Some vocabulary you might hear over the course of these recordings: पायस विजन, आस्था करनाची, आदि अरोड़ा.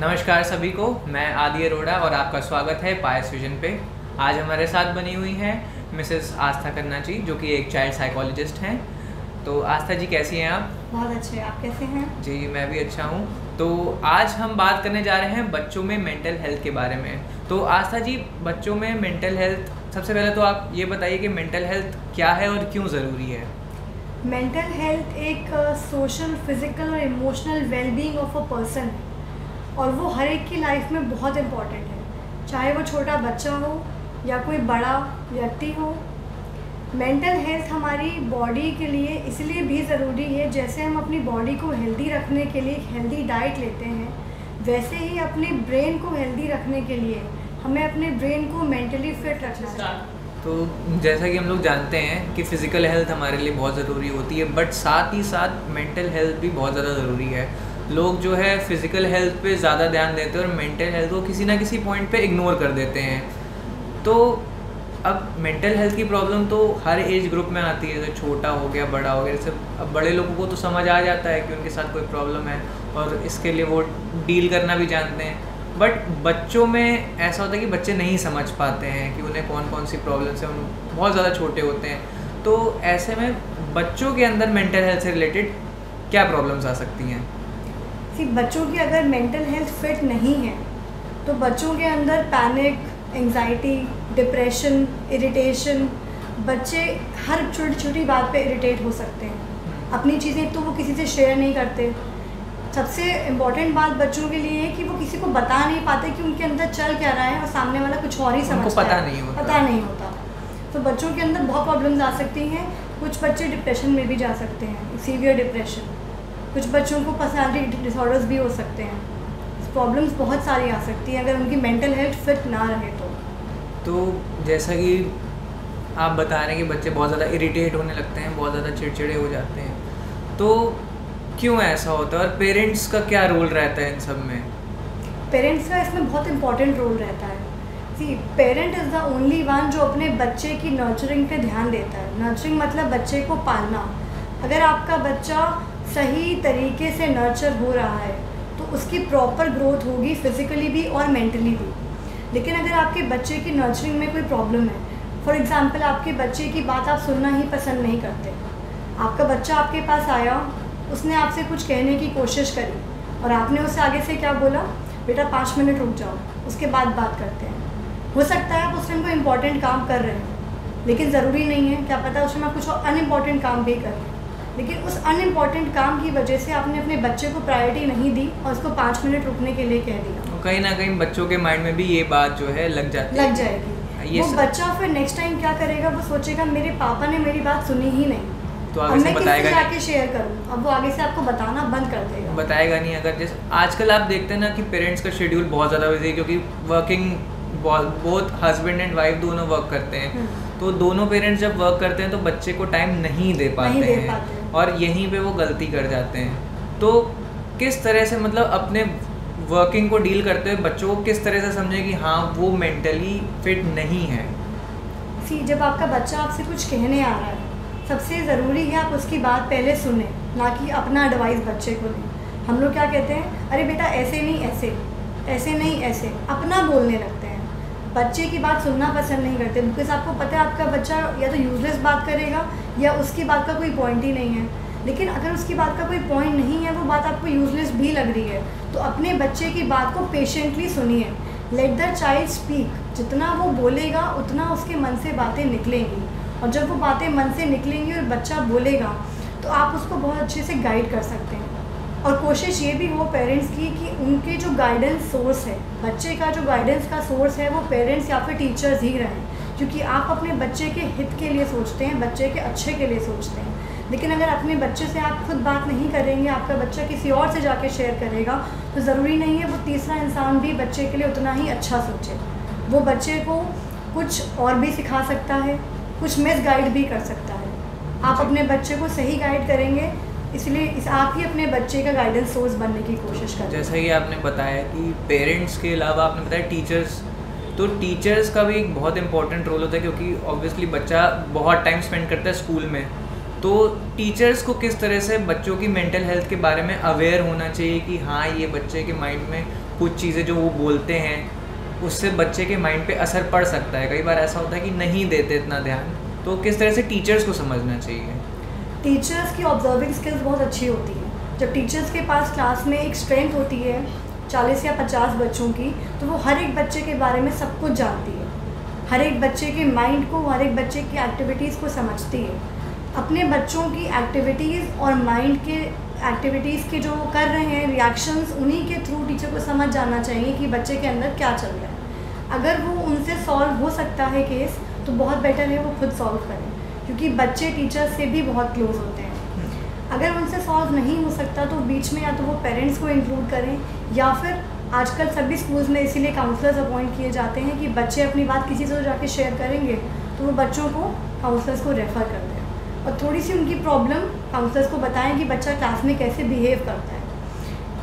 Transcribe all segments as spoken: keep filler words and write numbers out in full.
नमस्कार सभी को, मैं आदि अरोड़ा और आपका स्वागत है पायस विजन पे। आज हमारे साथ बनी हुई हैं मिसेस आस्था करनाची, जो कि एक चाइल्ड साइकोलॉजिस्ट हैं। तो आस्था जी, कैसी हैं आप? बहुत अच्छे, आप कैसे हैं? जी, मैं भी अच्छा हूँ। तो आज हम बात करने जा रहे हैं बच्चों में मेंटल हेल्थ के बारे में। तो आस्था जी, बच्चों में मेंटल हेल्थ, सबसे पहले तो आप ये बताइए कि मेंटल हेल्थ क्या है और क्यों ज़रूरी है? मेंटल हेल्थ एक सोशल, फिजिकल और emotional wellbeing of a person, और वो हर एक की लाइफ में बहुत इम्पॉर्टेंट है, चाहे वो छोटा बच्चा हो या कोई बड़ा व्यक्ति हो। मेंटल हेल्थ हमारी बॉडी के लिए इसलिए भी ज़रूरी है, जैसे हम अपनी बॉडी को हेल्दी रखने के लिए एक हेल्दी डाइट लेते हैं, वैसे ही अपने ब्रेन को हेल्दी रखने के लिए हमें अपने ब्रेन को मेंटली फिट रखना चाहिए। तो जैसा कि हम लोग जानते हैं कि फ़िज़िकल हेल्थ हमारे लिए बहुत ज़रूरी होती है, बट साथ ही साथ मेंटल हेल्थ भी बहुत ज़्यादा ज़रूरी है। लोग जो है फ़िज़िकल हेल्थ पे ज़्यादा ध्यान देते हैं और मेंटल हेल्थ को किसी ना किसी पॉइंट पे इग्नोर कर देते हैं। तो अब मेंटल हेल्थ की प्रॉब्लम तो हर एज ग्रुप में आती है, जैसे छोटा हो गया, बड़ा हो गया। जैसे अब बड़े लोगों को तो समझ आ जाता है कि उनके साथ कोई प्रॉब्लम है और इसके लिए वो डील करना भी जानते हैं, बट बच्चों में ऐसा होता है कि बच्चे नहीं समझ पाते हैं कि उन्हें कौन कौन सी प्रॉब्लम्स हैं, बहुत ज़्यादा छोटे होते हैं। तो ऐसे में बच्चों के अंदर मेंटल हेल्थ से रिलेटेड क्या प्रॉब्लम्स आ सकती हैं? कि बच्चों की अगर मेंटल हेल्थ फिट नहीं है तो बच्चों के अंदर पैनिक, एंजाइटी, डिप्रेशन, इरिटेशन, बच्चे हर छोटी छोटी बात पे इरिटेट हो सकते हैं। अपनी चीज़ें तो वो किसी से शेयर नहीं करते। सबसे इम्पॉर्टेंट बात बच्चों के लिए है कि वो किसी को बता नहीं पाते कि उनके अंदर चल क्या रहा है, और सामने वाला कुछ और ही समझता है, नहीं होता। पता नहीं होता। तो बच्चों के अंदर बहुत प्रॉब्लम्स आ सकती हैं। कुछ बच्चे डिप्रेशन में भी जा सकते हैं, सीवियर डिप्रेशन। कुछ बच्चों को पर्सनालिटी डिसऑर्डर्स भी हो सकते हैं। प्रॉब्लम्स बहुत सारी आ सकती हैं अगर उनकी मेंटल हेल्थ फिट ना रहे तो। तो जैसा कि आप बता रहे हैं कि बच्चे बहुत ज़्यादा इरिटेट होने लगते हैं, बहुत ज़्यादा चिड़चिड़े हो जाते हैं, तो क्यों ऐसा होता है और पेरेंट्स का क्या रोल रहता है इन सब में? पेरेंट्स का इसमें बहुत इम्पॉर्टेंट रोल रहता है। See, parent is the only one जो अपने बच्चे की नर्चरिंग पर ध्यान देता है। नर्चरिंग मतलब बच्चे को पालना। अगर आपका बच्चा सही तरीके से नर्चर हो रहा है तो उसकी प्रॉपर ग्रोथ होगी, फिज़िकली भी और मेंटली भी। लेकिन अगर आपके बच्चे की नर्चरिंग में कोई प्रॉब्लम है, फॉर एग्ज़ाम्पल आपके बच्चे की बात आप सुनना ही पसंद नहीं करते, आपका बच्चा आपके पास आया, उसने आपसे कुछ कहने की कोशिश करी और आपने उसे आगे से क्या बोला, बेटा पाँच मिनट रुक जाओ, उसके बाद बात करते हैं। हो सकता है आप उस टाइम कोई इम्पॉर्टेंट काम कर रहे हैं, लेकिन ज़रूरी नहीं है, क्या पता उस टाइम आप कुछ अनइम्पॉर्टेंट काम भी कर रहे हैं, लेकिन उस अनइम्पॉर्टेंट काम की वजह से आपने अपने बच्चे को प्रायोरिटी नहीं दी और उसको पाँच मिनट रुकने के लिए कह दिया। कहीं ना कहीं बच्चों के माइंड में भी ये बात जो है लग जाती लग जाएगी। ये वो बच्चा फिर नेक्स्ट टाइम क्या करेगा, वो सोचेगा मेरे पापा ने मेरी बात सुनी ही नहीं, तो आगे से बताएगा, जाके शेयर करूँ। अब वो आगे से आपको बताना बंद कर देगा, बताएगा नहीं। अगर जैसे आजकल आप देखते हैं ना कि पेरेंट्स का शेड्यूल बहुत ज़्यादा बिजी है, क्योंकि वर्किंग बहुत हस्बैंड एंड वाइफ दोनों वर्क करते हैं, तो दोनों पेरेंट्स जब वर्क करते हैं तो बच्चे को टाइम नहीं दे पाते हैं और यहीं पे वो गलती कर जाते हैं। तो किस तरह से, मतलब अपने वर्किंग को डील करते हुए बच्चों को किस तरह से समझे कि हाँ वो मेंटली फिट नहीं है? सी, जब आपका बच्चा आपसे कुछ कहने आ रहा है, सबसे ज़रूरी है आप उसकी बात पहले सुने, ना कि अपना एडवाइस बच्चे को दें। हम लोग क्या कहते हैं, अरे बेटा ऐसे नहीं ऐसे, ऐसे नहीं ऐसे, अपना बोलने लगते हैं। बच्चे की बात सुनना पसंद नहीं करते, बिकॉज आपको पता है आपका बच्चा या तो यूजलेस बात करेगा या उसकी बात का कोई पॉइंट ही नहीं है। लेकिन अगर उसकी बात का कोई पॉइंट नहीं है, वो बात आपको यूजलेस भी लग रही है, तो अपने बच्चे की बात को पेशेंटली सुनिए। Let the child speak. जितना वो बोलेगा उतना उसके मन से बातें निकलेंगी, और जब वो बातें मन से निकलेंगी और बच्चा बोलेगा तो आप उसको बहुत अच्छे से गाइड कर सकते हैं। और कोशिश ये भी हो पेरेंट्स की कि उनके जो गाइडेंस सोर्स है, बच्चे का जो गाइडेंस का सोर्स है, वो पेरेंट्स या फिर टीचर्स ही रहें, क्योंकि आप अपने बच्चे के हित के लिए सोचते हैं, बच्चे के अच्छे के लिए सोचते हैं। लेकिन अगर अपने बच्चे से आप खुद बात नहीं करेंगे, आपका बच्चा किसी और से जाके शेयर करेगा, तो ज़रूरी नहीं है वो तीसरा इंसान भी बच्चे के लिए उतना ही अच्छा सोचे। वो बच्चे को कुछ और भी सिखा सकता है, कुछ मिस गाइड भी कर सकता है। आप अपने बच्चे को सही गाइड करेंगे, इसलिए इस आप ही अपने बच्चे का गाइडेंस सोर्स बनने की कोशिश करें। जैसा कि आपने बताया कि पेरेंट्स के अलावा आपने बताया टीचर्स, तो टीचर्स का भी एक बहुत इम्पॉर्टेंट रोल होता है, क्योंकि ऑब्वियसली बच्चा बहुत टाइम स्पेंड करता है स्कूल में। तो टीचर्स को किस तरह से बच्चों की मेंटल हेल्थ के बारे में अवेयर होना चाहिए कि हाँ ये बच्चे के माइंड में कुछ चीज़ें जो वो बोलते हैं उससे बच्चे के माइंड पे असर पड़ सकता है। कई बार ऐसा होता है कि नहीं देते इतना ध्यान, तो किस तरह से टीचर्स को समझना चाहिए? टीचर्स की ऑब्जर्विंग स्किल्स बहुत अच्छी होती है। जब टीचर्स के पास क्लास में एक स्ट्रेंथ होती है चालीस या पचास बच्चों की, तो वो हर एक बच्चे के बारे में सब कुछ जानती है, हर एक बच्चे के माइंड को, हर एक बच्चे की एक्टिविटीज़ को समझती है। अपने बच्चों की एक्टिविटीज़ और माइंड के एक्टिविटीज़ के जो वो कर रहे हैं रिएक्शंस, उन्हीं के थ्रू टीचर को समझ जाना चाहिए कि बच्चे के अंदर क्या चल रहा है। अगर वो उनसे सॉल्व हो सकता है केस तो बहुत बेटर है वो खुद सॉल्व करें, क्योंकि बच्चे टीचर से भी बहुत क्लोज होते हैं। अगर उनसे सॉल्व नहीं हो सकता तो बीच में या तो वो पेरेंट्स को इंक्लूड करें, या फिर आजकल सभी स्कूल्स में इसीलिए काउंसलर्स अपॉइंट किए जाते हैं कि बच्चे अपनी बात किसी से जाके शेयर करेंगे तो वो बच्चों को काउंसलर्स को रेफ़र कर दें और थोड़ी सी उनकी प्रॉब्लम काउंसलर्स को बताएं कि बच्चा क्लास में कैसे बिहेव करता है।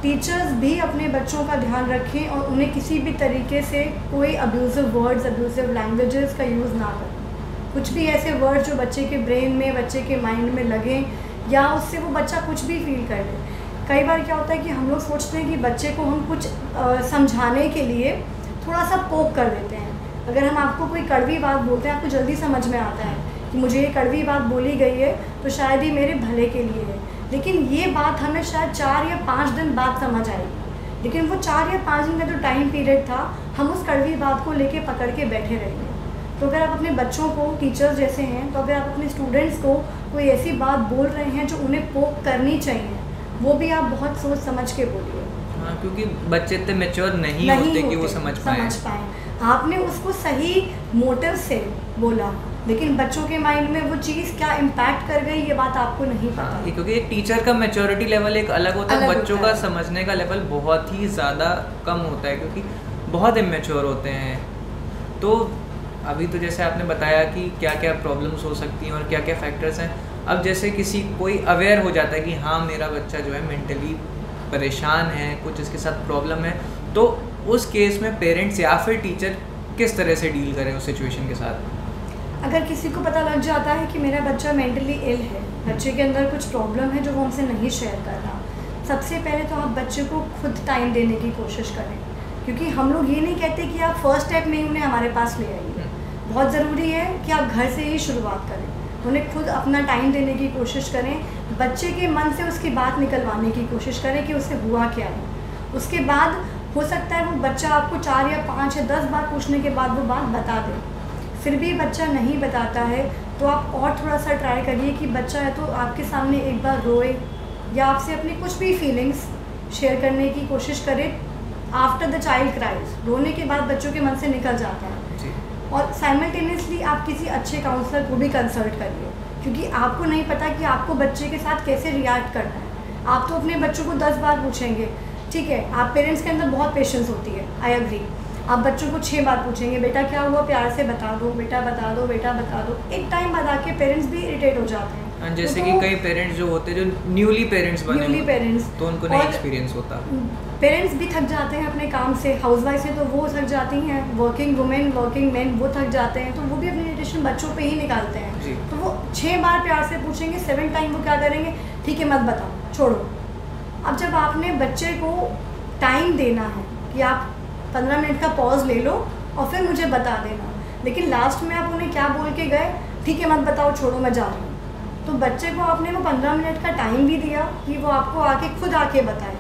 टीचर्स भी अपने बच्चों का ध्यान रखें और उन्हें किसी भी तरीके से कोई अब्यूज़िव वर्ड्स, अब्यूज़िव लैंग्वेजेस का यूज़ ना करें। कुछ भी ऐसे वर्ड्स जो बच्चे के ब्रेन में, बच्चे के माइंड में लगें या उससे वो बच्चा कुछ भी फील कर ले। कई बार क्या होता है कि हम लोग सोचते हैं कि बच्चे को हम कुछ आ, समझाने के लिए थोड़ा सा पोक कर देते हैं। अगर हम आपको कोई कड़वी बात बोलते हैं, आपको जल्दी समझ में आता है कि मुझे ये कड़वी बात बोली गई है तो शायद ये मेरे भले के लिए है, लेकिन ये बात हमें शायद चार या पाँच दिन बाद समझ आएगी, लेकिन वो चार या पाँच दिन का जो टाइम पीरियड था हम उस कड़वी बात को लेके पकड़ के बैठे रहेंगे। तो अगर आप अपने बच्चों को, टीचर्स जैसे हैं, तो अगर आप अपने स्टूडेंट्स को कोई ऐसी बात बोल रहे हैं जो उन्हें पोक करनी चाहिए, वो भी आप बहुत सोच समझ के बोलिए। हाँ, क्योंकि बच्चे इतने मैच्योर नहीं, नहीं होते कि वो समझ पाए समझ पाए आपने उसको सही मोटिव से बोला, लेकिन बच्चों के माइंड में वो चीज़ क्या इम्पैक्ट कर गई ये बात आपको नहीं पता। हाँ, क्योंकि एक टीचर का मैच्योरिटी लेवल एक अलग होता है, बच्चों का समझने का लेवल बहुत ही ज़्यादा कम होता है क्योंकि बहुत इमेच्योर होते हैं। तो अभी तो जैसे आपने बताया कि क्या क्या प्रॉब्लम्स हो सकती हैं और क्या क्या फैक्टर्स हैं। अब जैसे किसी कोई अवेयर हो जाता है कि हाँ मेरा बच्चा जो है मेंटली परेशान है, कुछ इसके साथ प्रॉब्लम है, तो उस केस में पेरेंट्स या फिर टीचर किस तरह से डील करें उस सिचुएशन के साथ? अगर किसी को पता लग जाता है कि मेरा बच्चा मेंटली इल है, बच्चे के अंदर कुछ प्रॉब्लम है जो वो हमसे नहीं शेयर कर रहा, सबसे पहले तो आप बच्चे को खुद टाइम देने की कोशिश करें, क्योंकि हम लोग ये नहीं कहते कि आप फर्स्ट स्टेप में उन्हें हमारे पास ले आइए। बहुत ज़रूरी है कि आप घर से ही शुरुआत करें, उन्हें खुद अपना टाइम देने की कोशिश करें, बच्चे के मन से उसकी बात निकलवाने की कोशिश करें कि उसे हुआ क्या है। उसके बाद हो सकता है वो बच्चा आपको चार या पाँच या दस बार पूछने के बाद वो बात बता दे, फिर भी बच्चा नहीं बताता है तो आप और थोड़ा सा ट्राई करिए कि बच्चा है तो आपके सामने एक बार रोए या आपसे अपनी कुछ भी फीलिंग्स शेयर करने की कोशिश करे। आफ्टर द चाइल्ड क्राइज, रोने के बाद बच्चों के मन से निकल जाता है। और साइमल्टेनियसली आप किसी अच्छे काउंसलर को भी कंसल्ट करिए, क्योंकि आपको नहीं पता कि आपको बच्चे के साथ कैसे रिएक्ट करना है। आप तो अपने बच्चों को दस बार पूछेंगे, ठीक है, आप पेरेंट्स के अंदर बहुत पेशेंस होती है, आई एग्री, आप बच्चों को छः बार पूछेंगे बेटा क्या हुआ, प्यार से बता दो, बेटा बता दो, बेटा बता दो। एक टाइम बाद आके पेरेंट्स भी इरिटेट हो जाते हैं। जैसे तो कि कई पेरेंट्स जो होते हैं जो न्यूली पेरेंट्स बने न्यूली पेरेंट्स तो उनको नहीं एक्सपीरियंस होता। पेरेंट्स भी थक जाते हैं अपने काम से, हाउसवाइफ है तो वो थक जाती हैं, वर्किंग वुमेन, वर्किंग मैन वो थक जाते हैं, तो वो भी अपनी इरिटेशन बच्चों पर ही निकालते हैं। तो वो छः बार प्यार से पूछेंगे, सेवन टाइम वो क्या करेंगे, ठीक है मत बताओ, छोड़ो। अब जब आपने बच्चे को टाइम देना है कि आप पंद्रह मिनट का पॉज ले लो और फिर मुझे बता देना, लेकिन लास्ट में आप उन्हें क्या बोल के गए, ठीक है मत बताओ, छोड़ो, मैं जा रही हूँ, तो बच्चे को आपने वो पंद्रह मिनट का टाइम भी दिया कि वो आपको आके खुद आके बताए,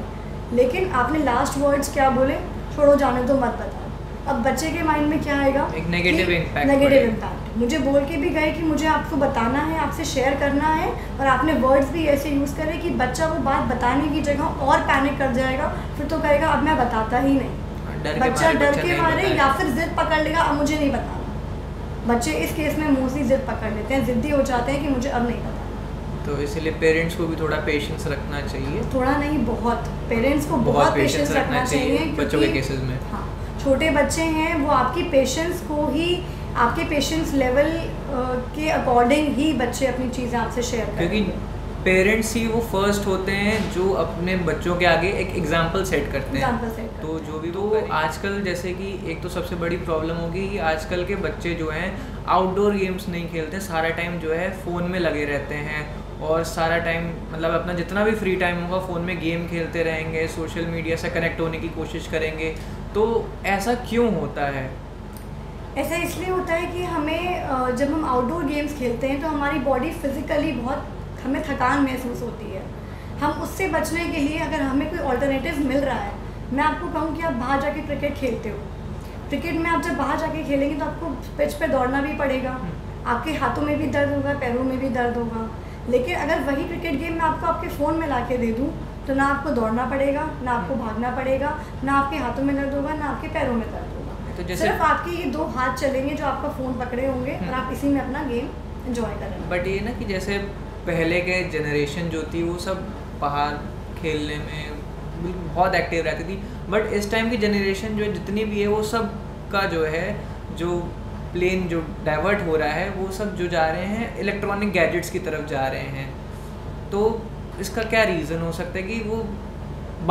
लेकिन आपने लास्ट वर्ड्स क्या बोले, छोड़ो, जाने दो, मत बताओ। अब बच्चे के माइंड में क्या आएगा, एक नेगेटिव इम्पैक्ट। नेगेटिव इम्पैक्ट, मुझे बोल के भी गए कि मुझे आपको बताना है, आपसे शेयर करना है, और आपने वर्ड्स भी ऐसे यूज़ करे कि बच्चा वो बात बताने की जगह और पैनिक कर जाएगा, फिर तो कहेगा अब मैं बताता ही नहीं, बच्चा डर के मारे, या फिर जिद पकड़ लेगा अब मुझे नहीं बताना। बच्चे इस केस में मोस्टली जिद पकड़ लेते हैं, जिद्दी हो जाते हैं कि मुझे अब नहीं पता। तो इसलिए पेरेंट्स को भी थोड़ा पेशेंस रखना चाहिए, थोड़ा नहीं बहुत, पेरेंट्स को बहुत पेशेंस रखना चाहिए बच्चों के केसेस में। हाँ, छोटे बच्चे हैं, वो आपकी पेशेंस को ही, आपके पेशेंस लेवल के अकॉर्डिंग ही बच्चे अपनी चीज़ें आपसे शेयर करें, क्योंकि पेरेंट्स ही वो फर्स्ट होते हैं जो अपने बच्चों के आगे एक एग्जाम्पल सेट करते हैं। तो जो भी तो आजकल जैसे कि एक तो सबसे बड़ी प्रॉब्लम होगी कि आजकल के बच्चे जो हैं आउटडोर गेम्स नहीं खेलते, सारा टाइम जो है फ़ोन में लगे रहते हैं और सारा टाइम मतलब अपना जितना भी फ्री टाइम होगा फ़ोन में गेम खेलते रहेंगे, सोशल मीडिया से कनेक्ट होने की कोशिश करेंगे। तो ऐसा क्यों होता है? ऐसा इसलिए होता है कि हमें जब हम आउटडोर गेम्स खेलते हैं तो हमारी बॉडी फिज़िकली बहुत हमें थकान महसूस होती है। हम उससे बचने के लिए अगर हमें कोई ऑल्टरनेटिव मिल रहा है, मैं आपको कहूँ कि आप बाहर जाके क्रिकेट खेलते हो, क्रिकेट में आप जब बाहर जाके खेलेंगे तो आपको पिच पे दौड़ना भी पड़ेगा, आपके हाथों में भी दर्द होगा, पैरों में भी दर्द होगा। लेकिन अगर वही क्रिकेट गेम मैं आपको आपके फ़ोन में ला के दे दूँ तो ना आपको दौड़ना पड़ेगा, ना आपको भागना पड़ेगा, ना आपके हाथों में दर्द होगा, ना आपके पैरों में दर्द होगा। तो सिर्फ आपके ये दो हाथ चलेंगे जो आपका फ़ोन पकड़े होंगे और आप इसी में अपना गेम इन्जॉय करेंगे। बट ये ना कि जैसे पहले के जनरेशन जो थी वो सब बाहर खेलने में बहुत एक्टिव रहती थी, बट इस टाइम की जनरेशन जो है जितनी भी है वो सब का जो है जो प्लेन जो डाइवर्ट हो रहा है वो सब जो जा रहे हैं इलेक्ट्रॉनिक गैजेट्स की तरफ जा रहे हैं। तो इसका क्या रीज़न हो सकता है कि वो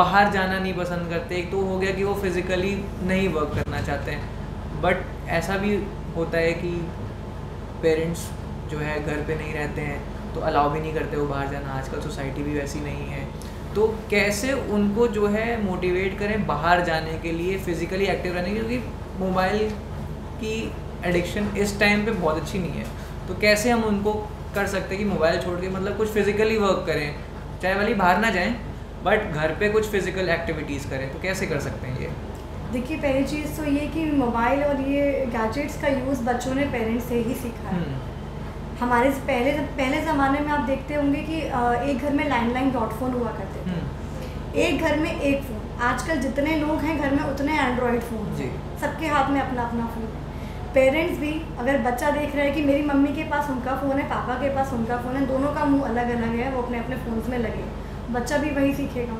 बाहर जाना नहीं पसंद करते? एक तो हो गया कि वो फिज़िकली नहीं वर्क करना चाहते हैं, बट ऐसा भी होता है कि पेरेंट्स जो है घर पे नहीं रहते हैं तो अलाउ भी नहीं करते वो बाहर जाना। आजकल सोसाइटी भी वैसी नहीं है, तो कैसे उनको जो है मोटिवेट करें बाहर जाने के लिए, फिज़िकली एक्टिव रहने के लिए? क्योंकि मोबाइल की एडिक्शन इस टाइम पे बहुत अच्छी नहीं है, तो कैसे हम उनको कर सकते हैं कि मोबाइल छोड़ के मतलब कुछ फिज़िकली वर्क करें, चाहे वाली बाहर ना जाएं बट घर पे कुछ फिज़िकल एक्टिविटीज़ करें? तो कैसे कर सकते हैं ये? देखिए, पहली चीज़ तो ये कि मोबाइल और ये गैजेट्स का यूज़ बच्चों ने पेरेंट्स से ही सीखा है। हमारे पहले पहले ज़माने में आप देखते होंगे कि एक घर में लैंडलाइन डॉट फ़ोन हुआ करते थे, एक घर में एक फ़ोन। आजकल जितने लोग हैं घर में उतने एंड्रॉयड फ़ोन, सबके हाथ में अपना अपना फ़ोन। पेरेंट्स भी अगर बच्चा देख रहा है कि मेरी मम्मी के पास उनका फ़ोन है, पापा के पास उनका फ़ोन है, दोनों का मुंह अलग अलग है, वो अपने अपने फ़ोन में लगे, बच्चा भी वही सीखेगा।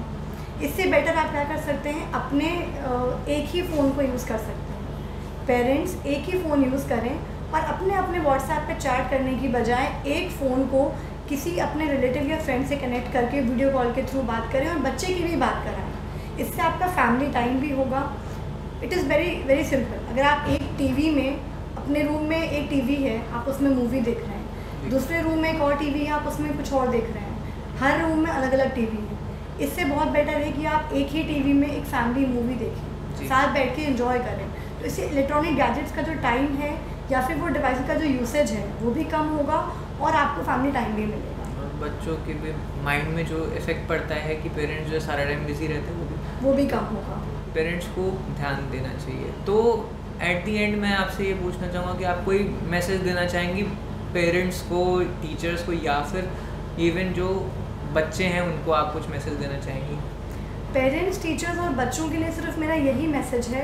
इससे बेटर आप क्या कर सकते हैं, अपने एक ही फ़ोन को यूज़ कर सकते हैं। पेरेंट्स एक ही फ़ोन यूज़ करें और अपने अपने व्हाट्सएप पे चैट करने की बजाय एक फ़ोन को किसी अपने रिलेटिव या फ्रेंड से कनेक्ट करके वीडियो कॉल के थ्रू बात करें और बच्चे की भी बात कराएं। इससे आपका फैमिली टाइम भी होगा। It is very very simple. अगर आप एक टीवी में, अपने रूम में एक टीवी है, आप उसमें मूवी देख रहे हैं, दूसरे रूम में एक और टीवी है, आप उसमें कुछ और देख रहे हैं, हर रूम में अलग अलग टीवी है। इससे बहुत बेटर है कि आप एक ही टीवी में एक फैमिली मूवी देखें, साथ बैठ के एंजॉय करें। तो इससे इलेक्ट्रॉनिक गैजेट्स का जो टाइम है या फिर वो डिवाइस का जो यूसेज है वो भी कम होगा और आपको फैमिली टाइम भी मिलेगा। और बच्चों के भी माइंड में जो इफेक्ट पड़ता है कि पेरेंट्स जो सारा टाइम बिजी रहते हैं वो भी वो भी कम होगा। पेरेंट्स को ध्यान देना चाहिए। तो एट दी एंड मैं आपसे ये पूछना चाहूँगा कि आप कोई मैसेज देना चाहेंगी पेरेंट्स को, टीचर्स को, या फिर इवन जो बच्चे हैं उनको आप कुछ मैसेज देना चाहेंगी? पेरेंट्स, टीचर्स और बच्चों के लिए सिर्फ मेरा यही मैसेज है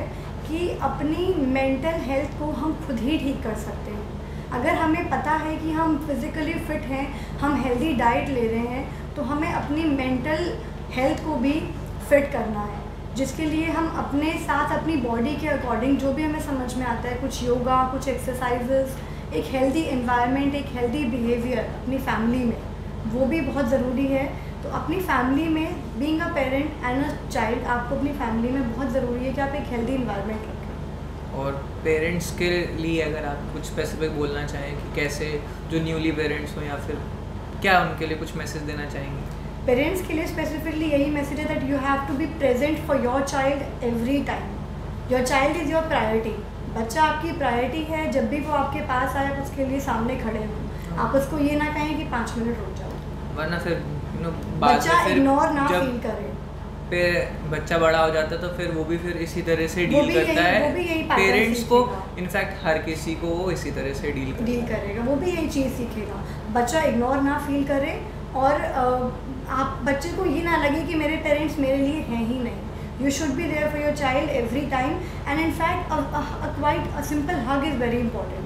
कि अपनी मेंटल हेल्थ को हम खुद ही ठीक कर सकते हैं। अगर हमें पता है कि हम फिज़िकली फिट हैं, हम हेल्दी डाइट ले रहे हैं, तो हमें अपनी मेंटल हेल्थ को भी फिट करना है, जिसके लिए हम अपने साथ अपनी बॉडी के अकॉर्डिंग जो भी हमें समझ में आता है, कुछ योगा, कुछ एक्सरसाइजेस, एक हेल्दी एनवायरनमेंट, एक हेल्दी बिहेवियर अपनी फैमिली में, वो भी बहुत ज़रूरी है। तो अपनी फैमिली में being a parent and a child, आपको अपनी फैमिली में बहुत ज़रूरी है कि आप एक हेल्दी एनवायरनमेंट रखें। और पेरेंट्स के लिए अगर आप कुछ स्पेसिफिक बोलना चाहें कि कैसे जो न्यूली पेरेंट्स हों, या फिर क्या उनके लिए कुछ मैसेज देना चाहेंगे? पेरेंट्स के लिए स्पेसिफिकली यही मैसेज है that you have to be present for your child every time. Your child is your priority. बच्चा आपकी प्रायोरिटी है, जब भी वो आपके पास आए आप उसके लिए सामने खड़े हों। आप उसको ये ना कहें कि पाँच मिनट रुक जाओ, वरना फिर you know, बच्चा इग्नोर ना फील करे। फिर बच्चा बड़ा हो जाता है तो फिर वो भी फिर इसी तरह से डील करता है। पेरेंट्स को इनफैक्ट हर किसी को इसी तरह से डील डील करेगा, वो भी यही चीज़ सीखेगा। बच्चा इग्नोर ना फील करे और आप बच्चे को ये ना लगे कि मेरे पेरेंट्स मेरे लिए हैं ही नहीं। You should be there for your child every time and in fact quite a simple hug is very important.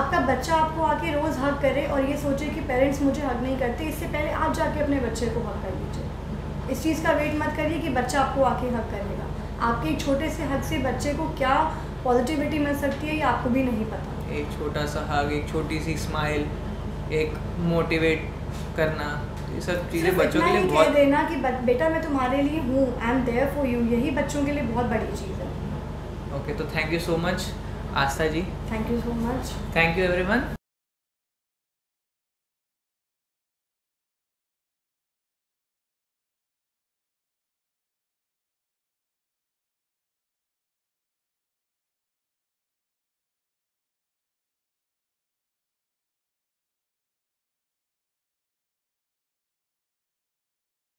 आपका बच्चा आपको आके रोज़ हग करे और ये सोचे कि पेरेंट्स मुझे हग नहीं करते, इससे पहले आप जाके अपने बच्चे को हग कर लीजिए। इस चीज़ का वेट मत करिए कि बच्चा आपको आके हग करेगा। आपके एक छोटे से हग से बच्चे को क्या पॉजिटिविटी मिल सकती है ये आपको भी नहीं पता। एक छोटा सा हग, एक छोटी सी स्माइल, एक मोटिवेट करना, ये सब चीज़ें बच्चों के लिए बहुत कह देना कि बेटा मैं तुम्हारे लिए हूँ, I am there for you, यही बच्चों के लिए बहुत बड़ी चीज़ है। ओके okay, तो thank you so much Aastha ji. Thank you so much. Thank you everyone.